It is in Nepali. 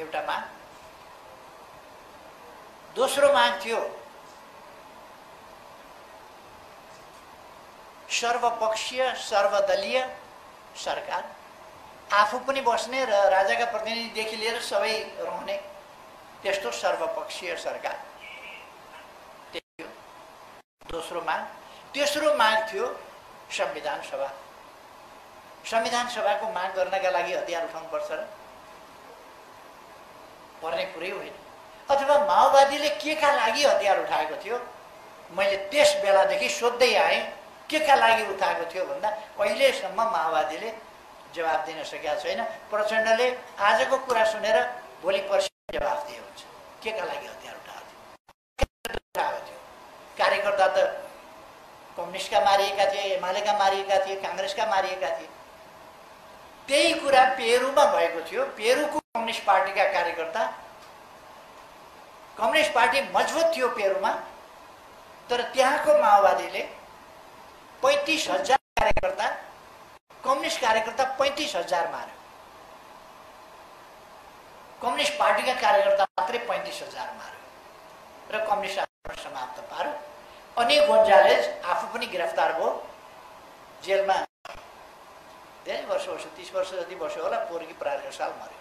एउटा माग, दोस्रो माग थियो सर्वपक्षीय सर्वदलीय सरकार, आफू पनि बस्ने र राजाका प्रतिनिधिदेखि लिएर सबै रहने त्यस्तो सर्वपक्षीय सरकार, त्यो दोस्रो माग। तेस्रो माग थियो संविधान सभा। संविधान सभाको माग गर्नका लागि हतियार उठाउनु पर्छ र पर्ने कुरै होइन, अथवा माओवादीले केका लागि हतियार उठाएको थियो मैले त्यस बेलादेखि सोध्दै आएँ, केका लागि उठाएको थियो भन्दा अहिलेसम्म माओवादीले जवाब दिन सकेको छैन। प्रचण्डले आजको कुरा सुनेर भोलि पर्सि जवाब दिए हुन्छ केका लागि हतियार उठाएको थियो। कार्यकर्ता त कम्युनिस्टका मारिएका थिए, एमालेका मारिएका थिए, काङ्ग्रेसका मारिएका थिए। त्यही कुरा पेरुमा भएको थियो। पेरुको कम्युनिस्ट पार्टीका कार्यकर्ता, कम्युनिस्ट पार्टी मजबुत थियो पेरुमा, तर त्यहाँको माओवादीले 35,000 कार्यकर्ता, कम्युनिस्ट कार्यकर्ता 35,000 मार्यो, कम्युनिस्ट पार्टीका कार्यकर्ता मात्रै 35,000 मार्यो र कम्युनिस्ट आन्दोलन समाप्त पार्यो। अनि गोन्जालेज आफू पनि गिरफ्तार भयो, जेलमा धेरै वर्ष, 30 वर्ष जति बस्यो होला, पोर्की प्रायः साल मर्यो।